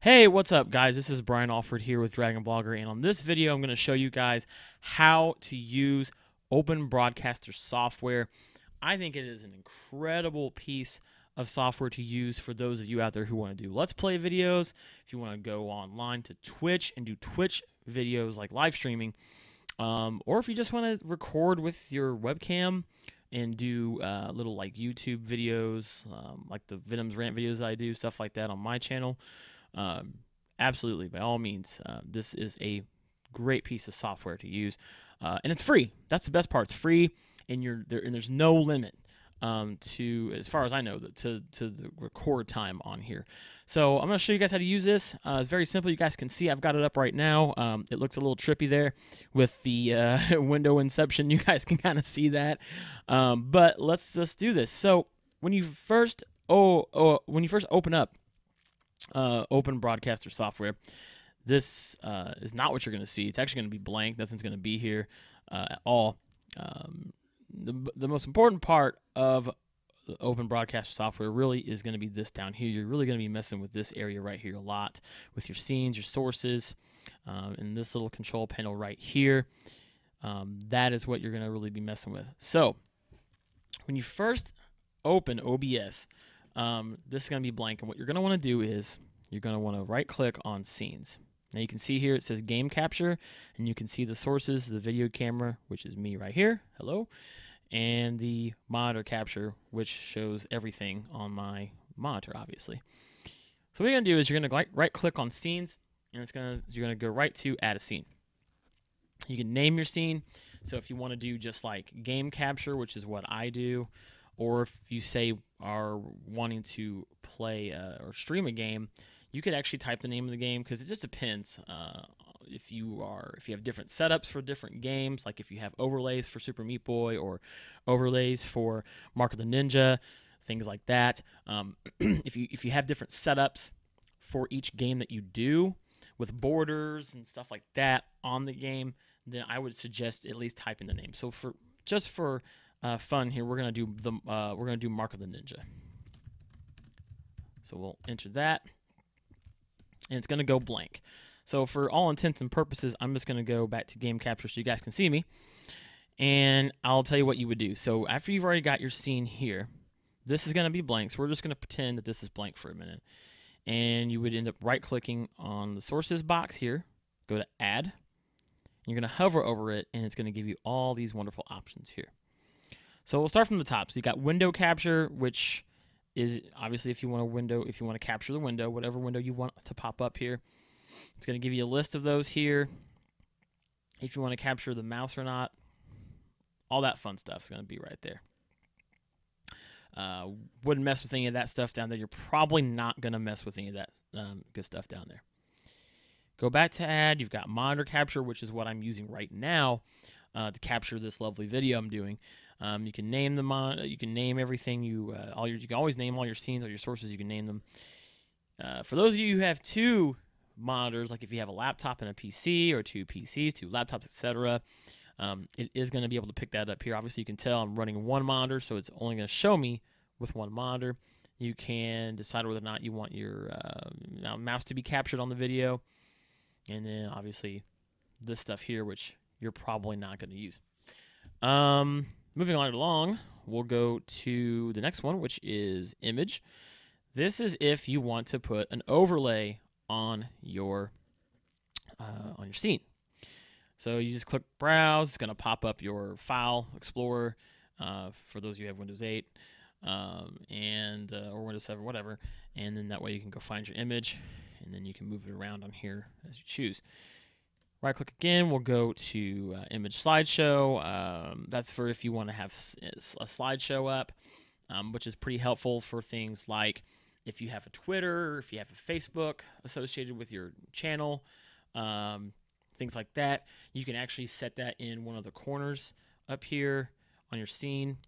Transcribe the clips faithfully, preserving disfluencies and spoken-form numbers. Hey, what's up guys? This is Brian Alford here with Dragon Blogger, and on this video I'm going to show you guys how to use Open Broadcaster Software. I think it is an incredible piece of software to use for those of you out there who want to do Let's Play videos, if you want to go online to Twitch and do Twitch videos like live streaming, um, or if you just want to record with your webcam and do uh, little like YouTube videos, um, like the Venom's Rant videos that I do, stuff like that on my channel. Um, absolutely, by all means, uh, this is a great piece of software to use, uh, and it's free. That's the best part. It's free, and you're there, and there's no limit um, to, as far as I know, to to the record time on here. So I'm gonna show you guys how to use this. Uh, it's very simple. You guys can see I've got it up right now. Um, it looks a little trippy there with the uh, window inception. You guys can kind of see that, um, but let's just do this. So when you first oh, oh when you first open up Uh, Open Broadcaster Software, this uh, is not what you're going to see. It's actually going to be blank. Nothing's going to be here uh, at all. Um, the, the most important part of Open Broadcaster Software really is going to be this down here. You're really going to be messing with this area right here a lot with your scenes, your sources, um, and this little control panel right here. Um, that is what you're going to really be messing with. So when you first open O B S, Um, this is going to be blank, and what you're going to want to do is you're going to want to right-click on Scenes. Now you can see here it says Game Capture, and you can see the sources, the video camera, which is me right here, hello, and the monitor capture, which shows everything on my monitor, obviously. So what you're going to do is you're going to right-click on Scenes, and it's going to you're going to go right to Add a Scene. You can name your scene, so if you want to do just like Game Capture, which is what I do, or if you say are wanting to play uh, or stream a game, you could actually type the name of the game, because it just depends uh, if you are if you have different setups for different games. Like if you have overlays for Super Meat Boy or overlays for Mark of the Ninja, things like that. Um, if you if you have different setups for each game that you do with borders and stuff like that on the game, then I would suggest at least typing the name. So for just for Uh, fun here, we're gonna do the uh, we're gonna do Mark of the Ninja. So we'll enter that, and it's gonna go blank. So for all intents and purposes, I'm just gonna go back to Game Capture so you guys can see me, and I'll tell you what you would do. So after you've already got your scene here, this is gonna be blank. So we're just gonna pretend that this is blank for a minute, and you would end up right-clicking on the sources box here, go to Add. You're gonna hover over it, and it's gonna give you all these wonderful options here. So we'll start from the top. So you got window capture, which is obviously if you want a window, if you want to capture the window, whatever window you want to pop up here. It's going to give you a list of those here. If you want to capture the mouse or not, all that fun stuff is going to be right there. Uh, wouldn't mess with any of that stuff down there. You're probably not going to mess with any of that um, good stuff down there. Go back to add. You've got monitor capture, which is what I'm using right now uh, to capture this lovely video I'm doing. Um, you can name them. Uh, you can name everything. You uh, all your. You can always name all your scenes, all your sources. You can name them. Uh, for those of you who have two monitors, like if you have a laptop and a P C, or two P Cs, two laptops, et cetera, um, it is going to be able to pick that up here. Obviously, you can tell I'm running one monitor, so it's only going to show me with one monitor. You can decide whether or not you want your uh, mouse to be captured on the video, and then obviously this stuff here, which you're probably not going to use. Um. Moving on along, we'll go to the next one, which is image. This is if you want to put an overlay on your uh, on your scene. So you just click browse. It's going to pop up your file explorer uh, for those of you who have Windows eight um, and uh, or Windows seven, whatever. And then that way you can go find your image, and then you can move it around on here as you choose. Right click again, we'll go to uh, image slideshow. Um, that's for if you want to have a slideshow up, um, which is pretty helpful for things like if you have a Twitter, or if you have a Facebook associated with your channel, um, things like that. You can actually set that in one of the corners up here on your scene,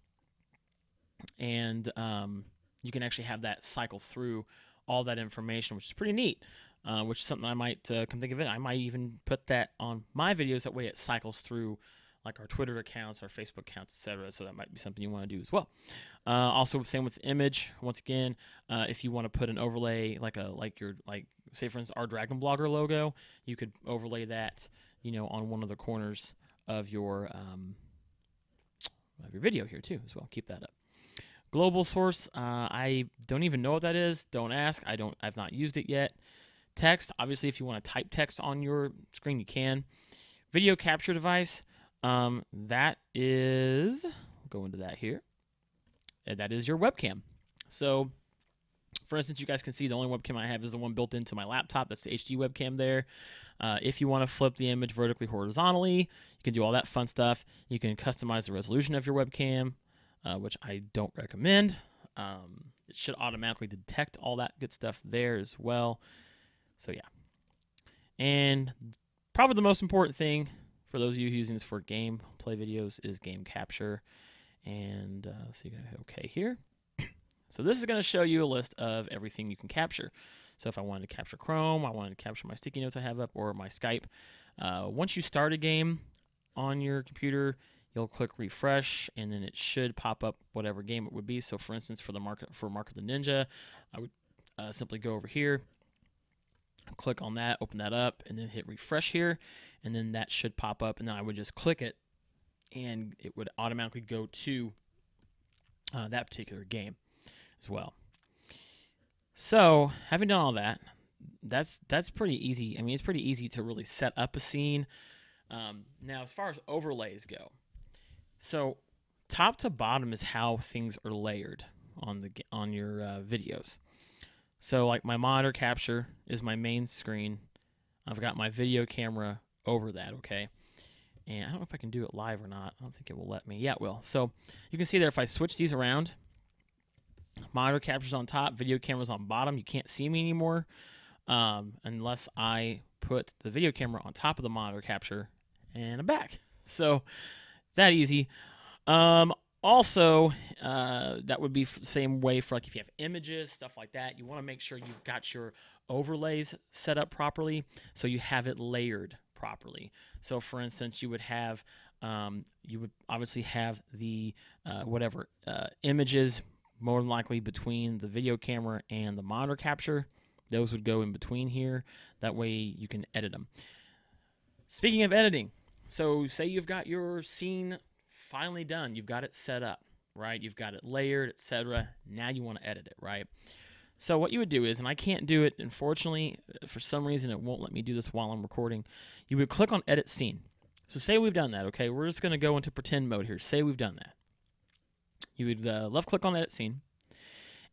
and um, you can actually have that cycle through all that information, which is pretty neat. Uh, which is something I might uh, come think of it. I might even put that on my videos. That way it cycles through like our Twitter accounts, our Facebook accounts, et cetera. So that might be something you want to do as well. Uh, also, same with image. Once again, uh, if you want to put an overlay, like a like your like say for instance, our Dragon Blogger logo, you could overlay that, you know, on one of the corners of your um, of your video here too as well. Keep that up. Global source, uh, I don't even know what that is. Don't ask. I don't. I've not used it yet. Text, obviously, if you want to type text on your screen, you can. Video capture device, um, that is, we'll go into that here. And that is your webcam. So, for instance, you guys can see the only webcam I have is the one built into my laptop. That's the H D webcam there. Uh, if you want to flip the image vertically, horizontally, you can do all that fun stuff. You can customize the resolution of your webcam, uh, which I don't recommend. Um, it should automatically detect all that good stuff there as well. So, yeah. And probably the most important thing for those of you using this for gameplay videos is game capture. And uh, so you gotta hit OK here. So this is going to show you a list of everything you can capture. So if I wanted to capture Chrome, I wanted to capture my sticky notes I have up, or my Skype. Uh, once you start a game on your computer, you'll click refresh, and then it should pop up whatever game it would be. So for instance, for the Mark, for Mark of the Ninja, I would uh, simply go over here, click on that, open that up, and then hit refresh here, and then that should pop up, and then I would just click it, and it would automatically go to uh, that particular game as well. So having done all that, that's that's pretty easy. I mean, it's pretty easy to really set up a scene. Um, now, as far as overlays go, so top to bottom is how things are layered on the on your uh, videos. So like my monitor capture is my main screen. I've got my video camera over that, okay? And I don't know if I can do it live or not. I don't think it will let me. Yeah, it will. So you can see there if I switch these around, monitor capture's on top, video camera's on bottom. You can't see me anymore um, unless I put the video camera on top of the monitor capture, and I'm back. So it's that easy. Um, Also, uh, that would be the same way for like if you have images, stuff like that. You want to make sure you've got your overlays set up properly so you have it layered properly. So, for instance, you would have, um, you would obviously have the uh, whatever uh, images more than likely between the video camera and the monitor capture. Those would go in between here. That way you can edit them. Speaking of editing, so say you've got your scene finally done, you've got it set up, right? You've got it layered, et cetera. Now you want to edit it, right? So what you would do is, and I can't do it, unfortunately, for some reason it won't let me do this while I'm recording, you would click on Edit Scene. So say we've done that, okay? We're just going to go into pretend mode here. Say we've done that. You would uh, left-click on Edit Scene,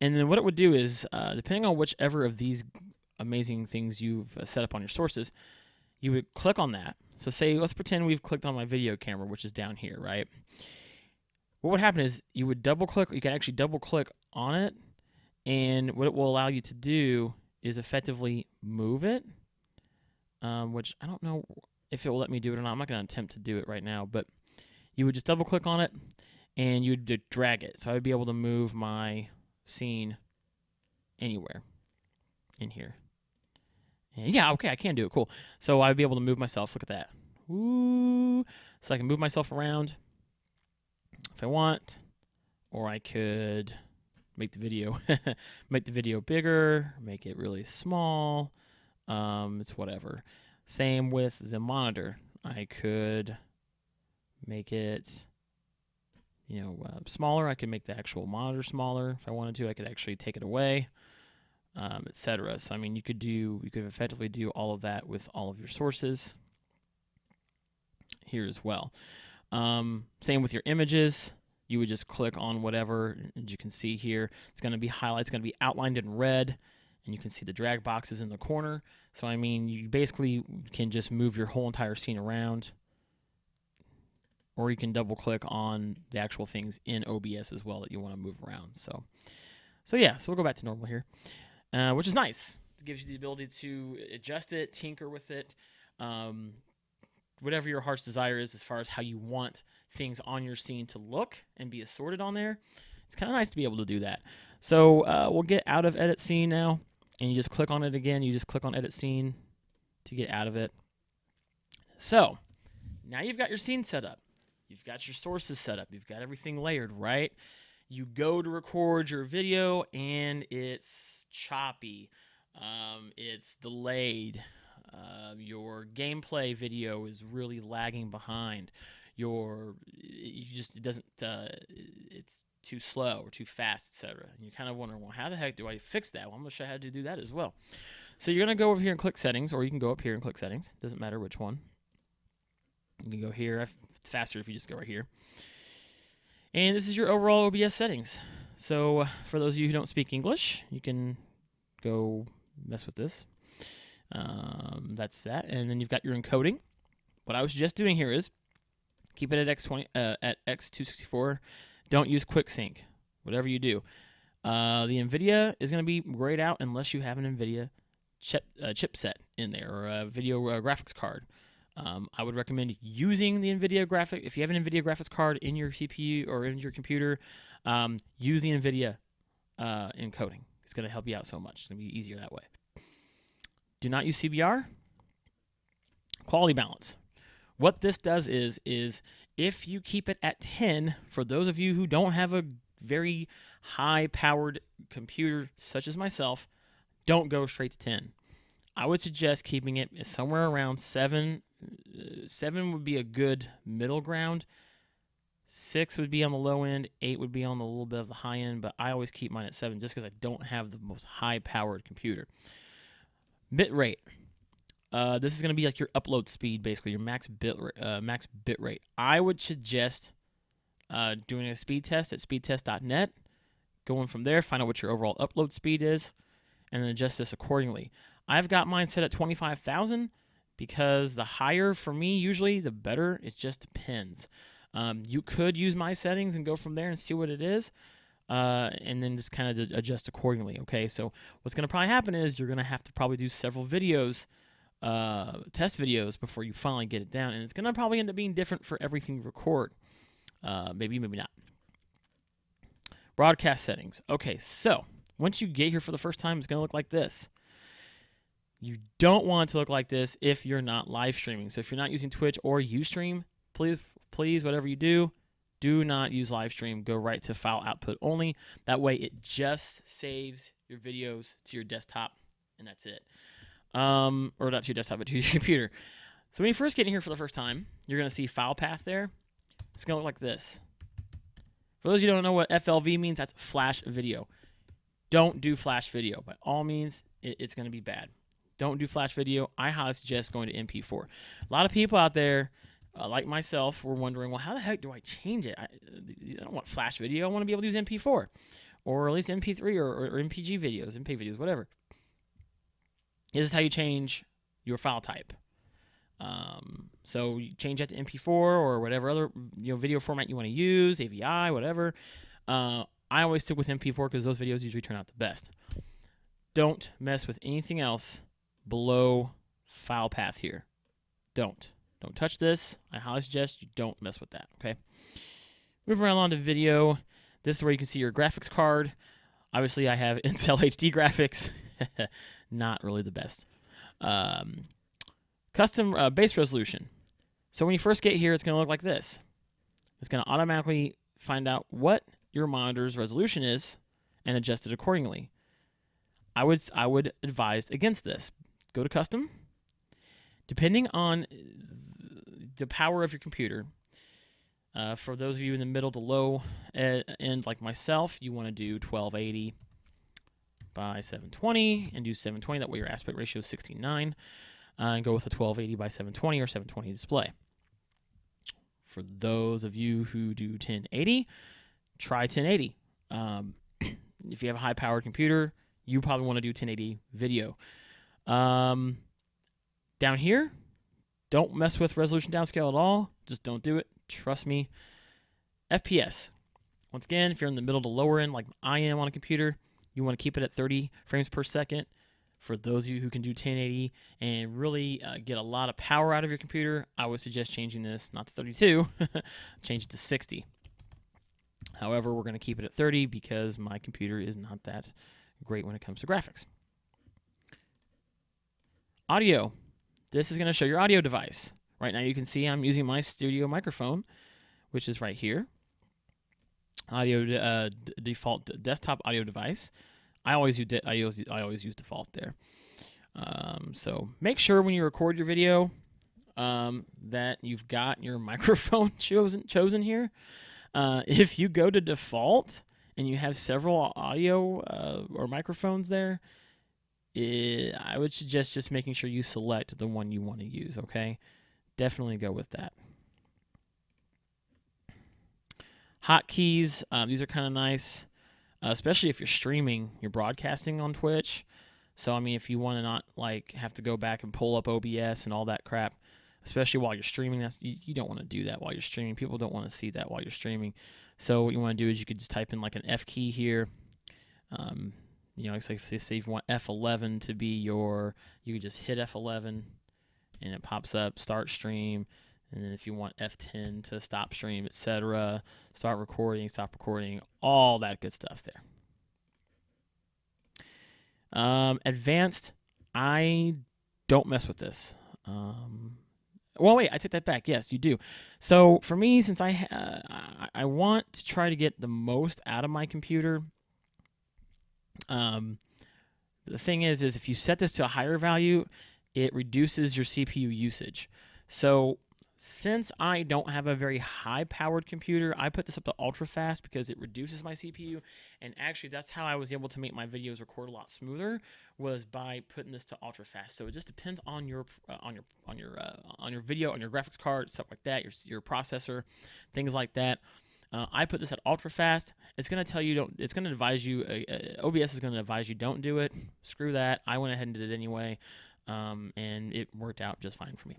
and then what it would do is, uh, depending on whichever of these amazing things you've uh, set up on your sources, you would click on that. So say, let's pretend we've clicked on my video camera, which is down here, right? What would happen is you would double click, you can actually double click on it, and what it will allow you to do is effectively move it, um, which I don't know if it will let me do it or not. I'm not going to attempt to do it right now, but you would just double click on it, and you would drag it. So I would be able to move my scene anywhere in here. Yeah, okay, I can do it. Cool. So I'd be able to move myself. Look at that. Ooh. So I can move myself around if I want, or I could make the video make the video bigger, make it really small. Um, it's whatever. Same with the monitor. I could make it, you know, uh, smaller. I could make the actual monitor smaller if I wanted to. I could actually take it away. Um, et cetera. So I mean, you could do, you could effectively do all of that with all of your sources here as well. Um, same with your images. You would just click on whatever, and you can see here it's going to be highlights, going to be outlined in red, and you can see the drag boxes in the corner. So I mean, you basically can just move your whole entire scene around, or you can double click on the actual things in O B S as well that you want to move around. So, so yeah. So we'll go back to normal here. Uh, which is nice. It gives you the ability to adjust it, tinker with it, um, whatever your heart's desire is as far as how you want things on your scene to look and be assorted on there. It's kind of nice to be able to do that. So uh, we'll get out of Edit Scene now, and you just click on it again. You just click on Edit Scene to get out of it. So now you've got your scene set up. You've got your sources set up. You've got everything layered, right? You go to record your video, and it's choppy. um, it's delayed, uh, your gameplay video is really lagging behind, your you just it doesn't uh, it's too slow or too fast, et cetera. And you're kind of wondering, well, how the heck do I fix that? Well, I'm going to show you how to do that as well. So you're going to go over here and click Settings, or you can go up here and click Settings. Doesn't matter which one. You can go here. It's faster if you just go right here. And this is your overall O B S settings. So for those of you who don't speak English, you can go mess with this. Um, that's that. And then you've got your encoding. What I was just doing here is keep it at X twenty, uh, at X two sixty-four. Don't use QuickSync, whatever you do. Uh, the NVIDIA is going to be grayed out unless you have an NVIDIA chip, uh, chipset in there, or a video uh, graphics card. Um, I would recommend using the NVIDIA graphic. If you have an NVIDIA graphics card in your C P U or in your computer, um, use the NVIDIA uh, encoding. It's going to help you out so much. It's going to be easier that way. Do not use C B R. Quality balance. What this does is, is if you keep it at ten, for those of you who don't have a very high-powered computer such as myself, don't go straight to ten. I would suggest keeping it somewhere around seven. Seven would be a good middle ground. Six would be on the low end. Eight would be on the little bit of the high end, but I always keep mine at seven just because I don't have the most high-powered computer. Bit rate. Uh, this is going to be like your upload speed, basically, your max bit, uh, max bit rate. I would suggest uh, doing a speed test at speed test dot net. Going from there, find out what your overall upload speed is, and then adjust this accordingly. I've got mine set at twenty-five thousand. Because the higher for me, usually, the better. It just depends. Um, you could use my settings and go from there and see what it is, uh, and then just kind of adjust accordingly. Okay, so what's going to probably happen is you're going to have to probably do several videos, uh, test videos, before you finally get it down, and it's going to probably end up being different for everything you record. Uh, maybe, maybe not. Broadcast settings. Okay, so once you get here for the first time, it's going to look like this. You don't want it to look like this if you're not live streaming. So if you're not using Twitch or UStream, please, please, whatever you do, do not use live stream. Go right to file output only. That way it just saves your videos to your desktop, and that's it. Um, or not to your desktop, but to your computer. So when you first get in here for the first time, you're going to see file path there. It's going to look like this. For those of you who don't know what F L V means, that's flash video. Don't do flash video. By all means, it, it's going to be bad. Don't do flash video. I highly suggest going to M P four. A lot of people out there, uh, like myself, were wondering, well, how the heck do I change it? I, I don't want flash video. I want to be able to use M P four, or at least M P three, or, or, or M P G videos, M P videos, whatever. This is how you change your file type. Um, so you change that to M P four or whatever other you know video format you want to use, A V I, whatever. Uh, I always stick with M P four because those videos usually turn out the best. Don't mess with anything else below file path here. Don't. Don't touch this. I highly suggest you don't mess with that, okay? Move around on to video. This is where you can see your graphics card. Obviously, I have Intel H D graphics. Not really the best. Um, custom uh, base resolution. So when you first get here, it's going to look like this. It's going to automatically find out what your monitor's resolution is and adjust it accordingly. I would, I would advise against this. Go to custom. Depending on the power of your computer, uh, for those of you in the middle to low end like myself, you want to do twelve eighty by seven twenty and do seven twenty. That way your aspect ratio is sixteen nine, uh, and go with a twelve eighty by seven twenty or seven twenty display. For those of you who do ten eighty, try ten eighty. Um, if you have a high-powered computer, you probably want to do ten eighty video. Um, down here, don't mess with resolution downscale at all. Just don't do it. Trust me. F P S. Once again, if you're in the middle to lower end like I am on a computer, you want to keep it at thirty frames per second. For those of you who can do ten eighty and really uh, get a lot of power out of your computer, I would suggest changing this not to thirty-two. Change it to sixty. However, we're going to keep it at thirty because my computer is not that great when it comes to graphics. Audio. This is going to show your audio device. Right now you can see I'm using my studio microphone, which is right here. Audio uh, default desktop audio device. I always use I always I always use default there. Um, so make sure when you record your video um, that you've got your microphone chosen chosen here. Uh, if you go to default and you have several audio uh, or microphones there, it, I would suggest just making sure you select the one you want to use. Okay, definitely go with that. Hotkeys, um, these are kind of nice, uh, especially if you're streaming, you're broadcasting on Twitch. So, I mean, if you want to not, like, have to go back and pull up O B S and all that crap, especially while you're streaming, that's you, you don't want to do that while you're streaming. People don't want to see that while you're streaming. So what you want to do is you could just type in, like, an F key here. Um, you know, it's like, say you want F eleven to be your, you could just hit F eleven, and it pops up, start stream. And then if you want F ten to stop stream, et cetera, start recording, stop recording, all that good stuff there. Um, advanced, I don't mess with this. Um, well, wait, I take that back. Yes, you do. So for me, since I uh, I want to try to get the most out of my computer, um, the thing is, is if you set this to a higher value, it reduces your C P U usage. So since I don't have a very high-powered computer, I put this up to ultra-fast because it reduces my C P U, and actually that's how I was able to make my videos record a lot smoother, was by putting this to ultra-fast. So it just depends on your uh, on your on your uh, on your video, on your graphics card, stuff like that, your your processor, things like that. Uh, I put this at ultra-fast. It's gonna tell you don't. It's gonna advise you. Uh, uh, O B S is gonna advise you don't do it. Screw that. I went ahead and did it anyway, um, and it worked out just fine for me.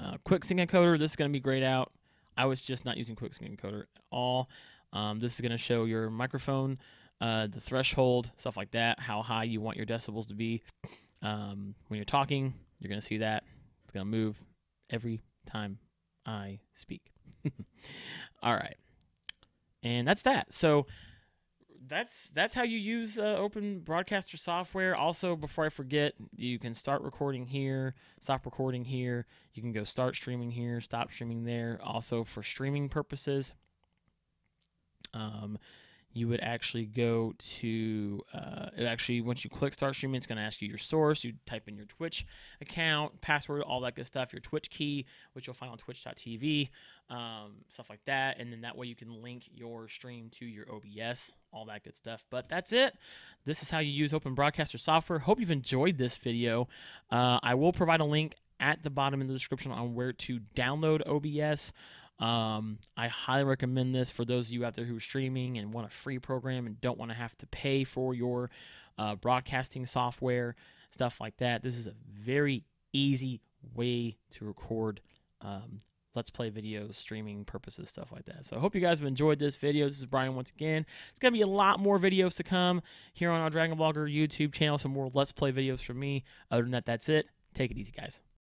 Uh, QuickSync encoder, this is going to be grayed out. I was just not using QuickSync encoder at all. Um, this is going to show your microphone, uh, the threshold, stuff like that, how high you want your decibels to be. Um, when you're talking, you're going to see that. It's going to move every time I speak. All right. And that's that. So that's that's how you use uh, Open Broadcaster Software. Also, before I forget, you can start recording here, stop recording here. You can go start streaming here, stop streaming there. Also, for streaming purposes, um, you would actually go to, uh, actually, once you click start streaming, it's going to ask you your source. You type in your Twitch account, password, all that good stuff, your Twitch key, which you'll find on twitch dot T V, um, stuff like that. And then that way you can link your stream to your O B S, all that good stuff. But that's it. This is how you use Open Broadcaster Software. Hope you've enjoyed this video. Uh, I will provide a link at the bottom in the description on where to download O B S. Um, I highly recommend this for those of you out there who are streaming and want a free program and don't want to have to pay for your uh, broadcasting software, stuff like that. This is a very easy way to record um, Let's Play videos, streaming purposes, stuff like that. So I hope you guys have enjoyed this video. This is Brian once again. It's going to be a lot more videos to come here on our Dragon Blogger YouTube channel, some more Let's Play videos from me. Other than that, that's it. Take it easy, guys.